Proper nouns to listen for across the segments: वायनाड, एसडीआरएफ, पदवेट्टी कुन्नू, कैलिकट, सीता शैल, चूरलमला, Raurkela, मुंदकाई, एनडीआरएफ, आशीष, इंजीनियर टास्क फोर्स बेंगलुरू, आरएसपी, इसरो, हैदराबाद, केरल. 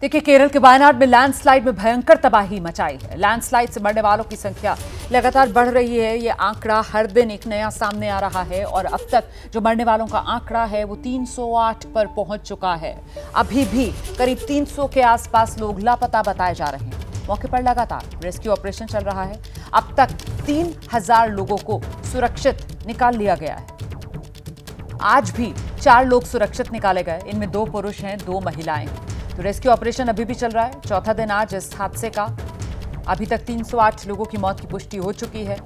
देखिए, केरल के वायनाड में लैंडस्लाइड में भयंकर तबाही मचाई है। लैंडस्लाइड से मरने वालों की संख्या लगातार बढ़ रही है। ये आंकड़ा हर दिन एक नया सामने आ रहा है और अब तक जो मरने वालों का आंकड़ा है वो 308 पर पहुंच चुका है। अभी भी करीब 300 के आसपास लोग लापता बताए जा रहे हैं। मौके पर लगातार रेस्क्यू ऑपरेशन चल रहा है। अब तक 3000 लोगों को सुरक्षित निकाल लिया गया है। आज भी 4 लोग सुरक्षित निकाले गए, इनमें 2 पुरुष हैं, 2 महिलाएं हैं। तो रेस्क्यू ऑपरेशन अभी भी चल रहा है। चौथा दिन आज इस हादसे का। अभी तक 308 लोगों की मौत की पुष्टि हो चुकी है।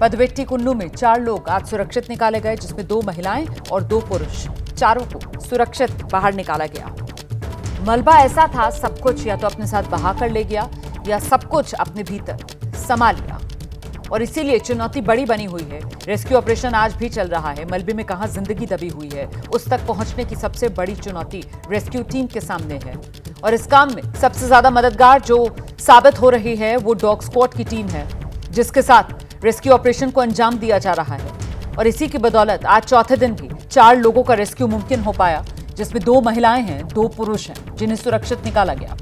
पदवेट्टी कुन्नू में 4 लोग आज सुरक्षित निकाले गए, जिसमें 2 महिलाएं और 2 पुरुष। चारों को सुरक्षित बाहर निकाला गया। मलबा ऐसा था, सब कुछ या तो अपने साथ बहा कर ले गया या सब कुछ अपने भीतर समा लिया और इसीलिए चुनौती बड़ी बनी हुई है। रेस्क्यू ऑपरेशन आज भी चल रहा है। मलबे में कहां जिंदगी दबी हुई है, उस तक पहुंचने की सबसे बड़ी चुनौती रेस्क्यू टीम के सामने है। और इस काम में सबसे ज्यादा मददगार जो साबित हो रही है वो डॉग स्क्वाड की टीम है, जिसके साथ रेस्क्यू ऑपरेशन को अंजाम दिया जा रहा है। और इसी की बदौलत आज चौथे दिन भी 4 लोगों का रेस्क्यू मुमकिन हो पाया, जिसमें 2 महिलाएं हैं, 2 पुरुष हैं, जिन्हें सुरक्षित निकाला गया।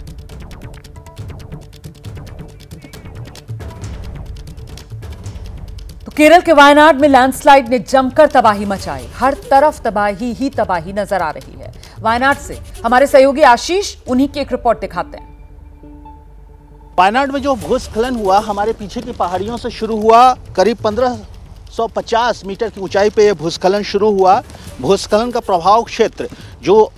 केरल के वायनाड में लैंडस्लाइड ने जमकर तबाही मचाई। हर तरफ तबाही ही तबाही नजर आ रही है। वायनाड से हमारे सहयोगी आशीष, उन्हीं की एक रिपोर्ट दिखाते हैं। वायनाड में जो भूस्खलन हुआ हमारे पीछे की पहाड़ियों से शुरू हुआ। करीब 1550 मीटर की ऊंचाई पे यह भूस्खलन शुरू हुआ। भूस्खलन का प्रभाव क्षेत्र जो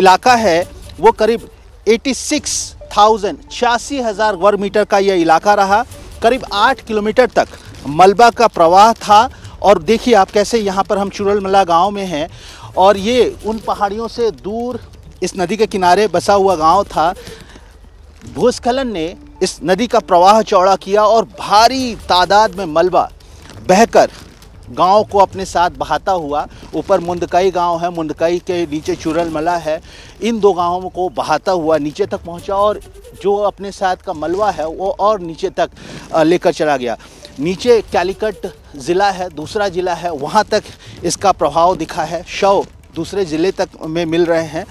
इलाका है वो करीब 86,000 वर्ग मीटर का यह इलाका रहा। करीब 8 किलोमीटर तक मलबा का प्रवाह था। और देखिए आप कैसे, यहाँ पर हम चूरलमला गांव में हैं और ये उन पहाड़ियों से दूर इस नदी के किनारे बसा हुआ गांव था। भूस्खलन ने इस नदी का प्रवाह चौड़ा किया और भारी तादाद में मलबा बहकर गांव को अपने साथ बहाता हुआ, ऊपर मुंदकाई गांव है, मुंदकाई के नीचे चूरलमला है, इन 2 गांवों को बहाता हुआ नीचे तक पहुँचा और जो अपने साथ का मलबा है वो और नीचे तक लेकर चला गया। नीचे कैलिकट ज़िला है, दूसरा ज़िला है, वहाँ तक इसका प्रभाव दिखा है। शव दूसरे ज़िले तक में मिल रहे हैं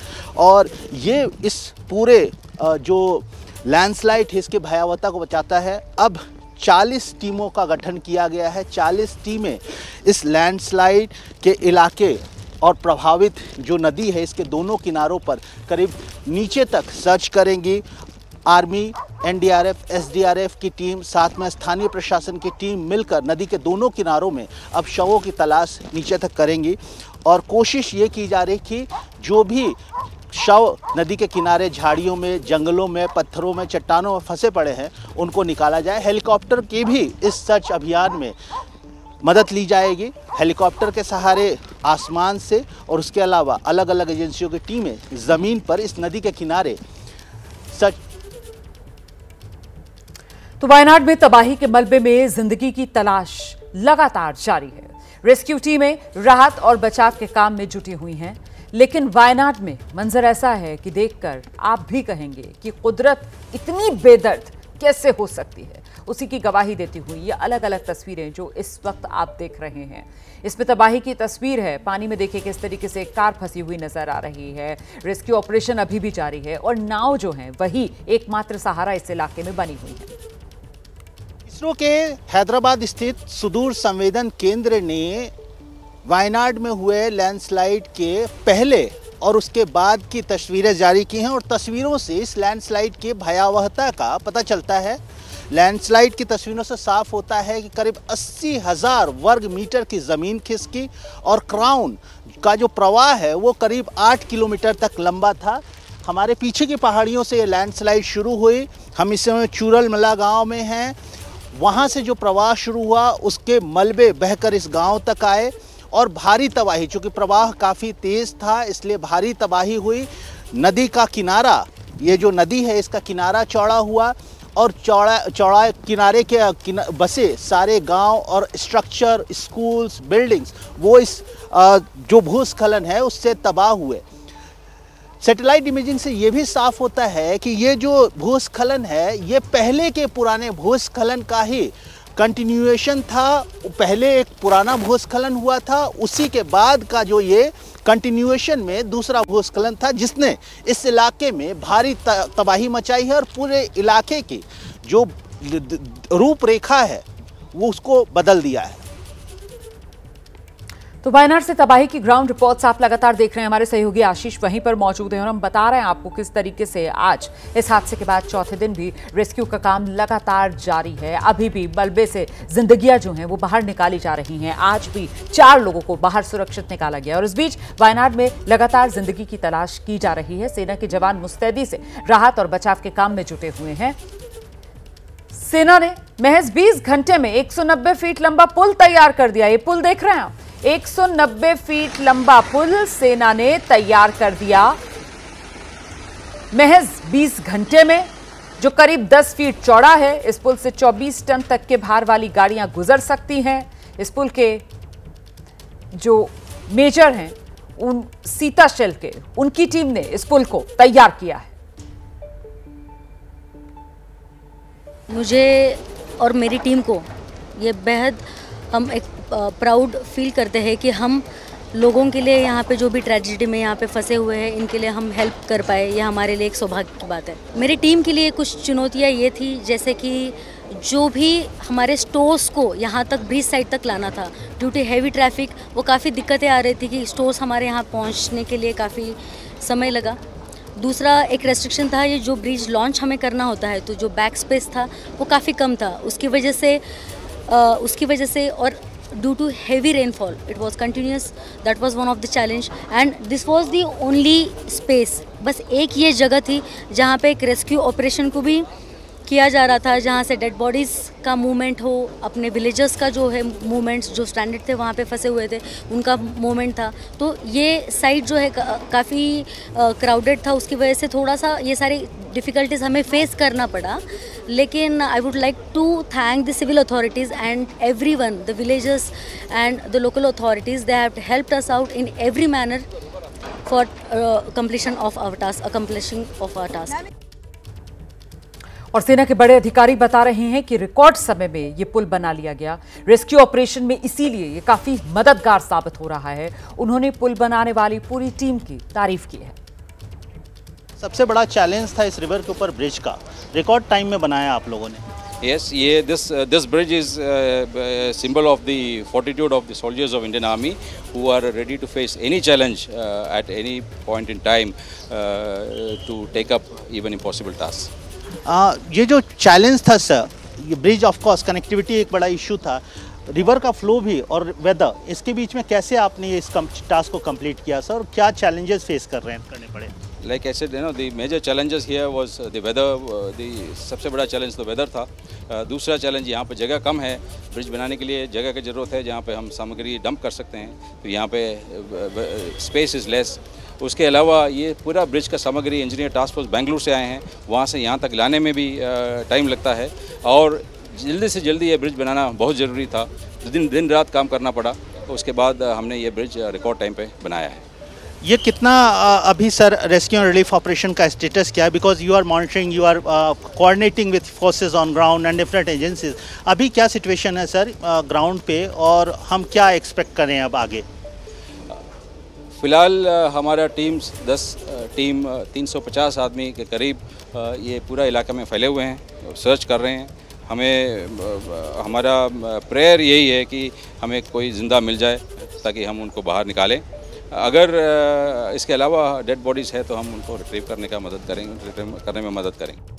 और ये इस पूरे जो लैंडस्लाइड है इसकी भयावहता को बचाता है। अब 40 टीमों का गठन किया गया है। 40 टीमें इस लैंडस्लाइड के इलाके और प्रभावित जो नदी है इसके दोनों किनारों पर करीब नीचे तक सर्च करेंगी। आर्मी, एनडीआरएफ, एसडीआरएफ की टीम, साथ में स्थानीय प्रशासन की टीम मिलकर नदी के दोनों किनारों में अब शवों की तलाश नीचे तक करेंगी। और कोशिश ये की जा रही कि जो भी शव नदी के किनारे झाड़ियों में, जंगलों में, पत्थरों में, चट्टानों में फंसे पड़े हैं उनको निकाला जाए। हेलीकॉप्टर की भी इस सर्च अभियान में मदद ली जाएगी। हेलीकॉप्टर के सहारे आसमान से और उसके अलावा अलग अलग एजेंसियों की टीमें ज़मीन पर इस नदी के किनारे सर्च। तो वायनाड में तबाही के मलबे में जिंदगी की तलाश लगातार जारी है। रेस्क्यू टीमें राहत और बचाव के काम में जुटी हुई हैं, लेकिन वायनाड में मंजर ऐसा है कि देखकर आप भी कहेंगे कि कुदरत इतनी बेदर्द कैसे हो सकती है। उसी की गवाही देती हुई ये अलग अलग तस्वीरें जो इस वक्त आप देख रहे हैं, इसमें तबाही की तस्वीर है। पानी में देखिए किस तरीके से एक कार फंसी हुई नजर आ रही है। रेस्क्यू ऑपरेशन अभी भी जारी है और नाव जो है वही एकमात्र सहारा इस इलाके में बनी हुई है। इसरो के हैदराबाद स्थित सुदूर संवेदन केंद्र ने वायनाड में हुए लैंडस्लाइड के पहले और उसके बाद की तस्वीरें जारी की हैं और तस्वीरों से इस लैंडस्लाइड के भयावहता का पता चलता है। लैंडस्लाइड की तस्वीरों से साफ होता है कि करीब 80,000 वर्ग मीटर की ज़मीन खिसकी और क्राउन का जो प्रवाह है वो करीब 8 किलोमीटर तक लंबा था। हमारे पीछे की पहाड़ियों से ये लैंडस्लाइड शुरू हुई। हम इस समय चूरलमला गाँव में हैं। वहाँ से जो प्रवाह शुरू हुआ उसके मलबे बहकर इस गांव तक आए और भारी तबाही, चूँकि प्रवाह काफ़ी तेज़ था इसलिए भारी तबाही हुई। नदी का किनारा, ये जो नदी है इसका किनारा चौड़ा हुआ और चौड़ा किनारे के बसे सारे गांव और स्ट्रक्चर, स्कूल्स, बिल्डिंग्स वो इस जो भूस्खलन है उससे तबाह हुए। सैटेलाइट इमेजिंग से ये भी साफ होता है कि ये जो भूस्खलन है ये पहले के पुराने भूस्खलन का ही कंटिन्यूएशन था। पहले एक पुराना भूस्खलन हुआ था, उसी के बाद का जो ये कंटिन्यूएशन में दूसरा भूस्खलन था जिसने इस इलाके में भारी तबाही मचाई है और पूरे इलाके की जो रूपरेखा है वो उसको बदल दिया है। तो वायनाड से तबाही की ग्राउंड रिपोर्ट्स आप लगातार देख रहे हैं, हमारे सहयोगी आशीष वहीं पर मौजूद हैं और हम बता रहे हैं आपको किस तरीके से आज इस हादसे के बाद चौथे दिन भी रेस्क्यू का काम लगातार जारी है। अभी भी मलबे से जिंदगियां जो हैं वो बाहर निकाली जा रही हैं। आज भी 4 लोगों को बाहर सुरक्षित निकाला गया और इस बीच वायनाड में लगातार जिंदगी की तलाश की जा रही है। सेना के जवान मुस्तैदी से राहत और बचाव के काम में जुटे हुए हैं। सेना ने महज 20 घंटे में 190 फीट लंबा पुल तैयार कर दिया। ये पुल देख रहे हैं आप, 190 फीट लंबा पुल सेना ने तैयार कर दिया महज 20 घंटे में, जो करीब 10 फीट चौड़ा है। इस पुल से 24 टन तक के भार वाली गाड़ियां गुजर सकती हैं। इस पुल के जो मेजर हैं उन सीता शैल के, उनकी टीम ने इस पुल को तैयार किया है। मुझे और मेरी टीम को ये बेहद हम एक प्राउड फील करते हैं कि हम लोगों के लिए यहाँ पे जो भी ट्रेजिडी में यहाँ पे फंसे हुए हैं इनके लिए हम हेल्प कर पाए, ये हमारे लिए एक सौभाग्य की बात है। मेरी टीम के लिए कुछ चुनौतियाँ ये थी जैसे कि जो भी हमारे स्टोर्स को यहाँ तक ब्रिज साइड तक लाना था, ड्यू टू हैवी ट्रैफिक वो काफ़ी दिक्कतें आ रही थी कि स्टोर्स हमारे यहाँ पहुँचने के लिए काफ़ी समय लगा। दूसरा एक रेस्ट्रिक्शन था, ये जो ब्रिज लॉन्च हमें करना होता है तो जो बैक स्पेस था वो काफ़ी कम था, उसकी वजह से और due to heavy rainfall it was continuous, that was one of the challenge and this was the only space. बस एक ये जगह थी जहाँ पे एक रेस्क्यू ऑपरेशन को भी किया जा रहा था, जहाँ से डेड बॉडीज़ का मूवमेंट हो, अपने विलेजर्स का जो है मूवमेंट्स, जो स्टैंडर्ड थे वहाँ पे फंसे हुए थे उनका मूवमेंट था। तो ये साइट जो है काफ़ी क्राउडेड था, उसकी वजह से थोड़ा सा ये सारी डिफ़िकल्टीज हमें फेस करना पड़ा। लेकिन I would like to thank the civil authorities and everyone, the villagers and the local authorities, they have helped us out in every manner for accomplishing of our task. और सेना के बड़े अधिकारी बता रहे हैं कि रिकॉर्ड समय में ये पुल बना लिया गया। रेस्क्यू ऑपरेशन में इसीलिए ये काफी मददगार साबित हो रहा है। उन्होंने पुल बनाने वाली पूरी टीम की तारीफ की है। सबसे बड़ा चैलेंज था इस रिवर के ऊपर ब्रिज का, रिकॉर्ड टाइम में बनाया आप लोगों ने। Yes, ये this bridge is a symbol of the fortitude of the soldiers of Indian Army who are ready to face any challenge at any point in time to take up even impossible tasks. ये जो challenge था sir, ये bridge of course connectivity एक बड़ा issue था, river का flow भी और वेदर, इसके बीच में कैसे आपने इस टास्क को कंप्लीट किया सर, और क्या चैलेंजेस फेस कर रहे हैं करने पड़े? Like I said, you know, the major challenges here was the weather. The सबसे बड़ा challenge तो weather था। दूसरा challenge यहाँ पे जगह कम है, ब्रिज बनाने के लिए जगह की ज़रूरत है जहाँ पे हम सामग्री डंप कर सकते हैं, तो यहाँ पे स्पेस इज़ लेस। उसके अलावा ये पूरा ब्रिज का सामग्री इंजीनियर टास्क फोर्स बेंगलुरू से आए हैं, वहाँ से यहाँ तक लाने में भी टाइम लगता है और जल्दी से जल्दी ये ब्रिज बनाना बहुत ज़रूरी था। दिन रात काम करना पड़ा, उसके बाद हमने ये ब्रिज रिकॉर्ड टाइम पर बनाया है। ये कितना अभी sir rescue and relief operation का स्टेटस क्या है? Because you are monitoring, you are coordinating with forces on ground and different agencies, अभी क्या सिचुएशन है सर ग्राउंड पे और हम क्या एक्सपेक्ट करें अब आगे? फ़िलहाल हमारा टीम्स 10 टीम 350 आदमी के करीब ये पूरा इलाका में फैले हुए हैं, सर्च कर रहे हैं। हमारा प्रेयर यही है कि हमें कोई ज़िंदा मिल जाए ताकि हम उनको बाहर निकालें। अगर इसके अलावा डेड बॉडीज़ है तो हम उनको रिट्रीव करने में मदद करेंगे।